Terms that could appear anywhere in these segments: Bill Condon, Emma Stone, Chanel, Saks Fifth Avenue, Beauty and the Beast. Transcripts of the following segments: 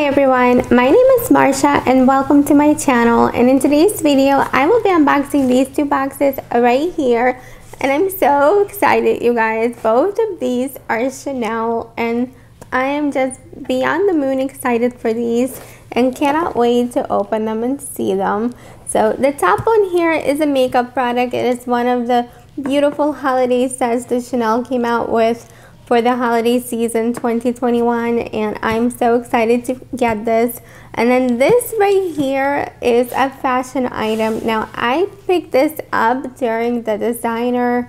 Hi everyone, my name is Marsha and welcome to my channel. And in today's video I will be unboxing these two boxes right here, and I'm so excited, you guys. Both of these are Chanel and I am just beyond the moon excited for these and cannot wait to open them and see them. So the top one here is a makeup product. It is one of the beautiful holiday sets that Chanel came out with for the holiday season 2021, and I'm so excited to get this. And then this right here is a fashion item. Now I picked this up during the designer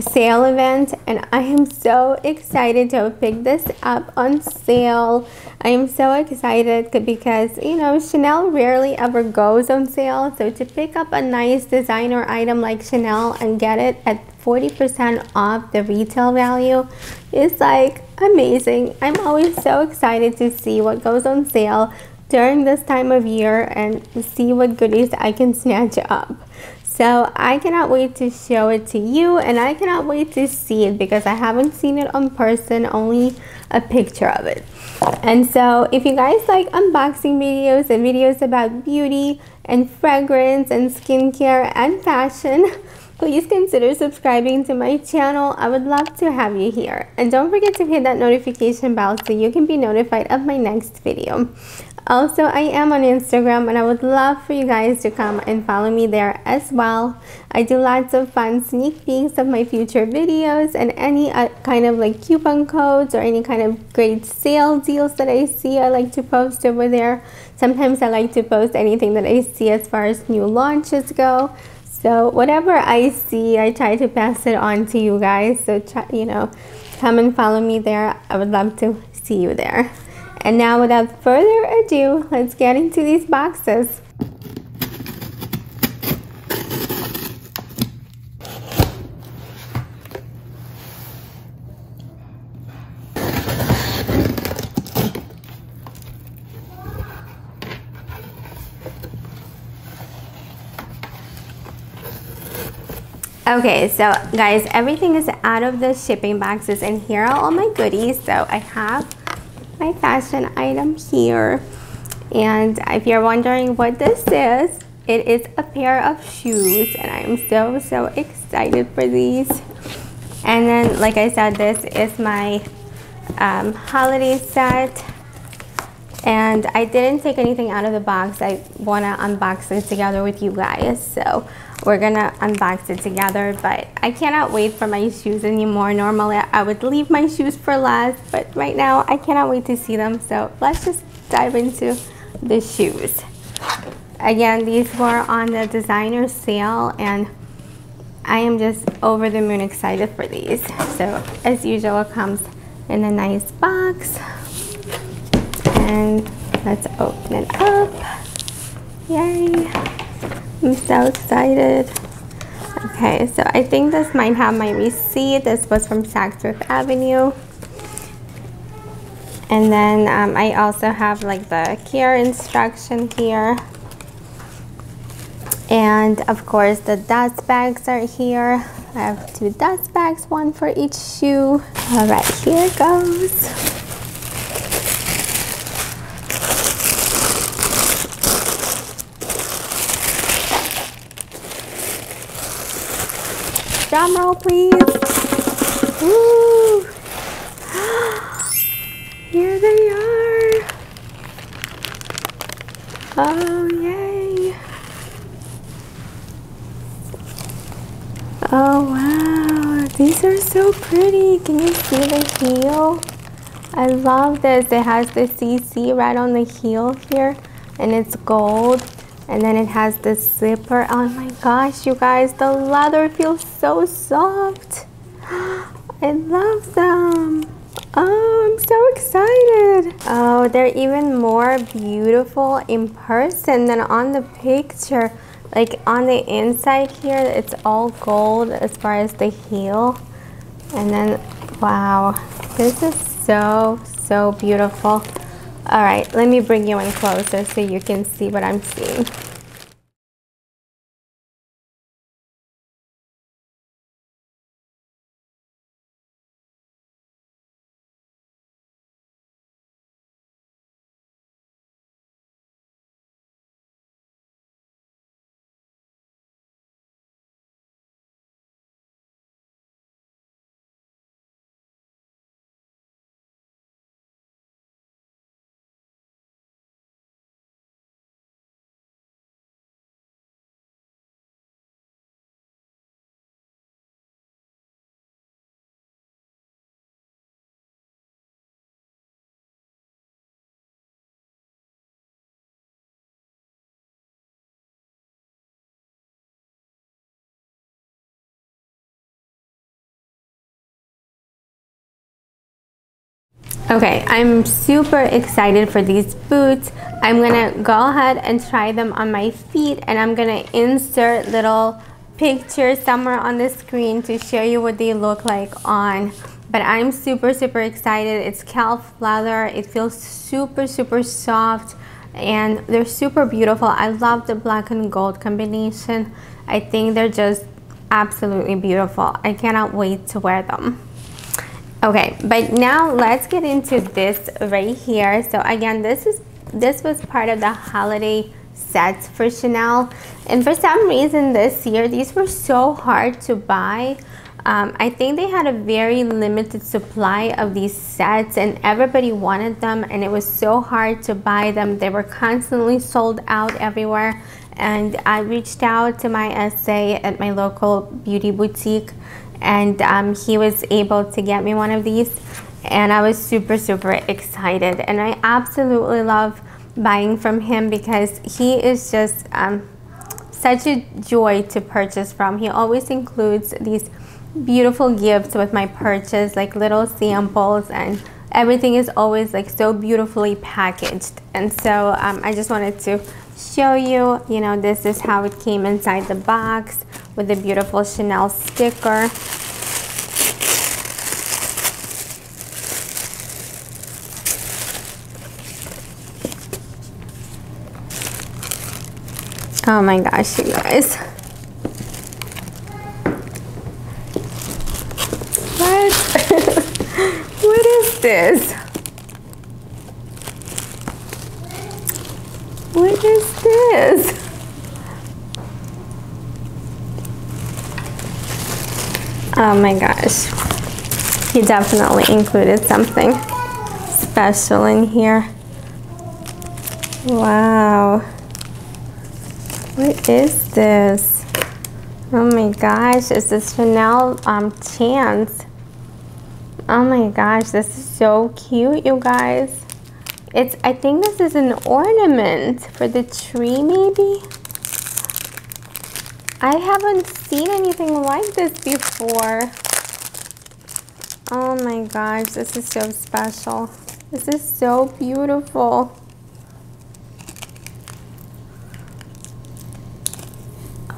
sale event, and I am so excited to pick this up on sale. I am so excited because, you know, Chanel rarely ever goes on sale, so to pick up a nice designer item like Chanel and get it at 40% off the retail value is like amazing. I'm always so excited to see what goes on sale during this time of year and see what goodies I can snatch up. So I cannot wait to show it to you, and I cannot wait to see it because I haven't seen it in person, only a picture of it. And so if you guys like unboxing videos and videos about beauty and fragrance and skincare and fashion, please consider subscribing to my channel. I would love to have you here. And don't forget to hit that notification bell so you can be notified of my next video. Also, I am on Instagram and I would love for you guys to come and follow me there as well. I do lots of fun sneak peeks of my future videos and any kind of like coupon codes or any kind of great sale deals that I see. I like to post over there. Sometimes I like to post anything that I see as far as new launches go. So whatever I see, I try to pass it on to you guys. So try, you know, come and follow me there. I would love to see you there. And now without further ado, let's get into these boxes. Okay, so guys, everything is out of the shipping boxes and here are all my goodies. So I have my fashion item here, and if you're wondering what this is, it is a pair of shoes, and I am so excited for these. And then like I said, this is my holiday set, and I didn't take anything out of the box. I want to unbox it together with you guys, so we're gonna unbox it together. But I cannot wait for my shoes anymore. Normally I would leave my shoes for last, but right now I cannot wait to see them. So let's just dive into the shoes. Again, these were on the designer sale and I am just over the moon excited for these. So as usual, it comes in a nice box, and let's open it up. Yay, I'm so excited. Okay, so I think this might have my receipt. This was from Saks Fifth Avenue. And then I also have like the care instruction here. And of course the dust bags are here. I have two dust bags, one for each shoe. All right, here it goes. Drum roll, please. Woo. Here they are. Oh, yay. Oh, wow. These are so pretty. Can you see the heel? I love this. It has the CC right on the heel here, and it's gold. And then it has the zipper. Oh my gosh, you guys, the leather feels so soft. I love them. Oh, I'm so excited. Oh, they're even more beautiful in person than on the picture. Like on the inside here, it's all gold as far as the heel. And then, wow, this is so beautiful. All right, let me bring you in closer so you can see what I'm seeing. Okay, I'm super excited for these boots. I'm gonna go ahead and try them on my feet, and I'm gonna insert little pictures somewhere on the screen to show you what they look like on. But I'm super excited. It's calf leather. It feels super soft, and they're super beautiful. I love the black and gold combination. I think they're just absolutely beautiful. I cannot wait to wear them. Okay, but now let's get into this right here. So again, this was part of the holiday sets for Chanel, and for some reason this year these were so hard to buy. I think they had a very limited supply of these sets, and everybody wanted them, and it was so hard to buy them. They were constantly sold out everywhere, and I reached out to my SA at my local beauty boutique, and he was able to get me one of these, and I was super excited. And I absolutely love buying from him because he is just such a joy to purchase from. He always includes these beautiful gifts with my purchase, like little samples, and everything is always like so beautifully packaged. And so I just wanted to show you, you know, this is how it came inside the box with the beautiful Chanel sticker. Oh my gosh, you guys. What? What is this? What is this? Oh my gosh. He definitely included something special in here. Wow. What is this? Oh my gosh, is this Chanel Chance? Oh my gosh, this is so cute, you guys. It's, I think this is an ornament for the tree, maybe? I haven't seen anything like this before. Oh my gosh, this is so special. This is so beautiful.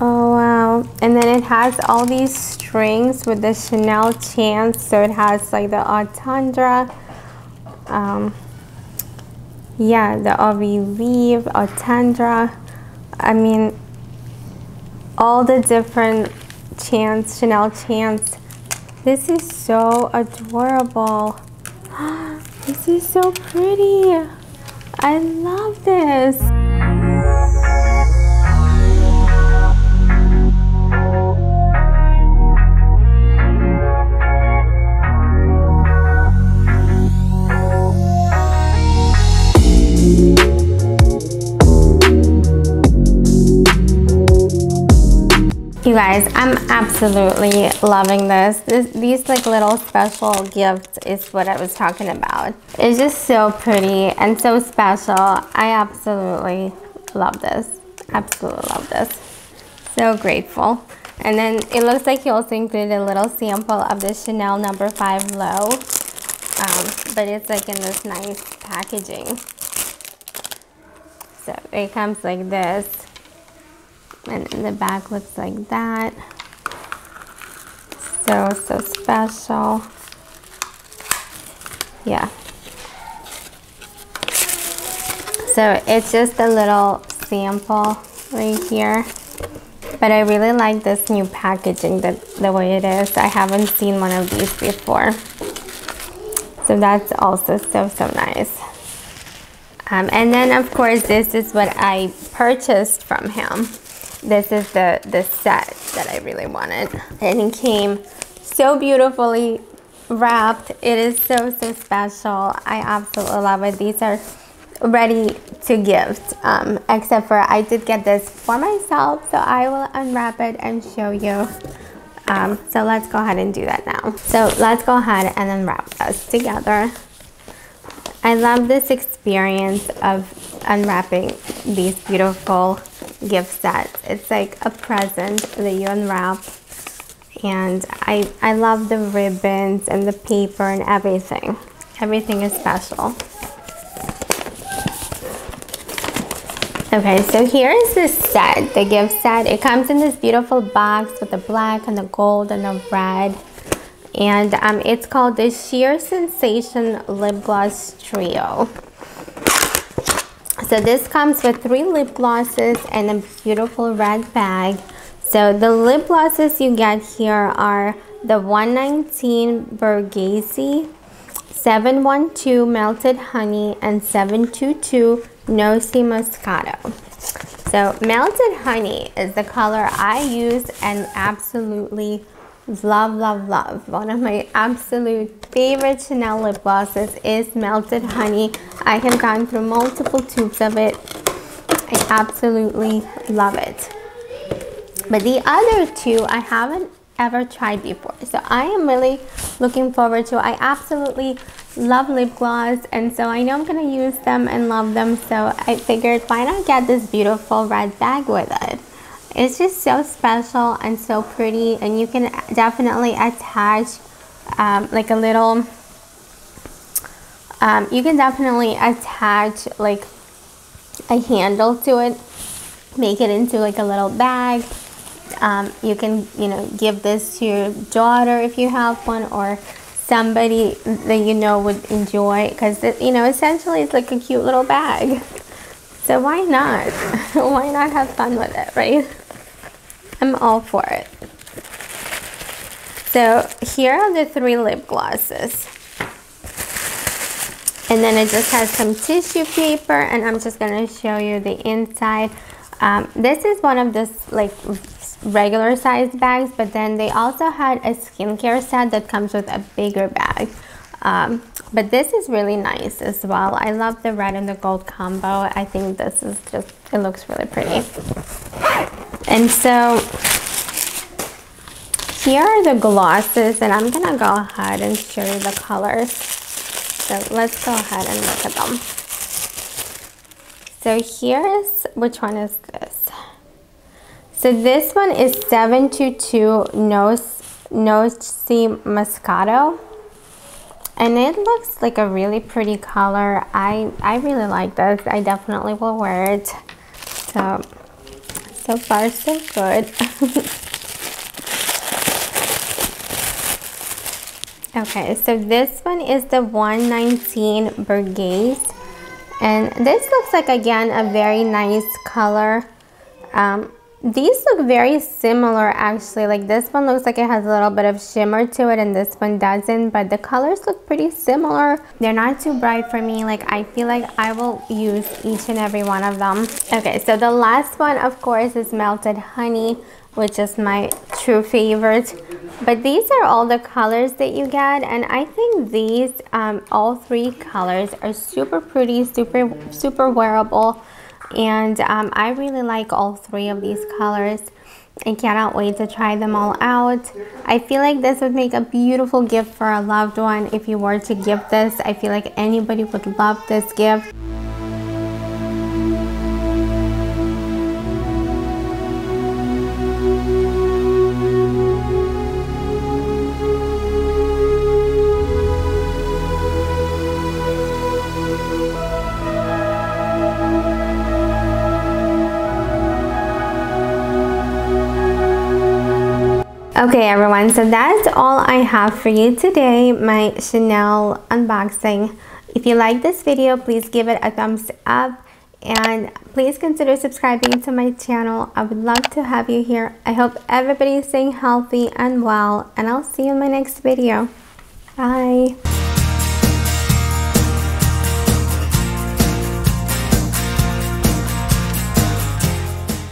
Oh wow, and then it has all these strings with the Chanel Chance, so it has like the Entendre, yeah, the Revive, Entendre, I mean, all the different Chance, Chanel Chance. This is so adorable. This is so pretty. I love this. You guys, I'm absolutely loving this. These like little special gifts is what I was talking about. It's just so pretty and so special. I absolutely love this. Absolutely love this. So grateful. And then it looks like he also included a little sample of the Chanel No. 5 Low. But it's like in this nice packaging. So it comes like this. And then the back looks like that. So special. Yeah. So it's just a little sample right here. But I really like this new packaging, the way it is. I haven't seen one of these before. So that's also so nice. And then of course this is what I purchased from him. This is the set that I really wanted, and it came so beautifully wrapped. It is so special. I absolutely love it. These are ready to gift, except for I did get this for myself, so I will unwrap it and show you. So let's go ahead and do that now. So let's go ahead and unwrap this together. I love this experience of unwrapping these beautiful gift sets. It's like a present that you unwrap, and I love the ribbons and the paper and everything. Everything is special. Okay, so here is the set, the gift set. It comes in this beautiful box with the black and the gold and the red. And it's called the Sheer Sensation Lip Gloss Trio. So this comes with 3 lip glosses and a beautiful red bag. So the lip glosses you get here are the 119 Burgesi, 712 Melted Honey, and 722 Noisy Moscato. So Melted Honey is the color I use and absolutely love, love, love. One of my absolute favorite Chanel lip glosses is Melted Honey. I have gone through multiple tubes of it. I absolutely love it. But the other two I haven't ever tried before, so I am really looking forward to. I absolutely love lip gloss, and so I know I'm gonna use them and love them, so I figured why not get this beautiful red bag with it. It's just so special and so pretty, and you can definitely attach like a little you can definitely attach like a handle to it, make it into like a little bag. You can, you know, give this to your daughter if you have one, or somebody that you know would enjoy, because, you know, essentially it's like a cute little bag. So why not? Why not have fun with it, right? I'm all for it. So here are the 3 lip glosses. And then it just has some tissue paper, and I'm just going to show you the inside. This is one of the like regular size bags, but then they also had a skincare set that comes with a bigger bag. But this is really nice as well. I love the red and the gold combo. I think this is just, it looks really pretty. And so here are the glosses, and I'm gonna go ahead and show you the colors. So let's go ahead and look at them. So here is, which one is this? So this one is 722 Noisy Moscato. And it looks like a really pretty color. I really like this. I definitely will wear it. So far so good. Okay, so this one is the 119 Burgess. And this looks like, again, a very nice color. These look very similar, actually. Like this one looks like it has a little bit of shimmer to it, and this one doesn't, but the colors look pretty similar. They're not too bright for me. Like, I feel like I will use each and every one of them. Okay, so the last one, of course, is Melted Honey, which is my true favorite. But these are all the colors that you get, and I think these all 3 colors are super pretty, super wearable. And I really like all 3 of these colors. I cannot wait to try them all out. I feel like this would make a beautiful gift for a loved one. If you were to gift this, I feel like anybody would love this gift. Okay everyone, so that's all I have for you today, my Chanel unboxing. If you like this video, please give it a thumbs up, and please consider subscribing to my channel. I would love to have you here. I hope everybody is staying healthy and well, and I'll see you in my next video. Bye.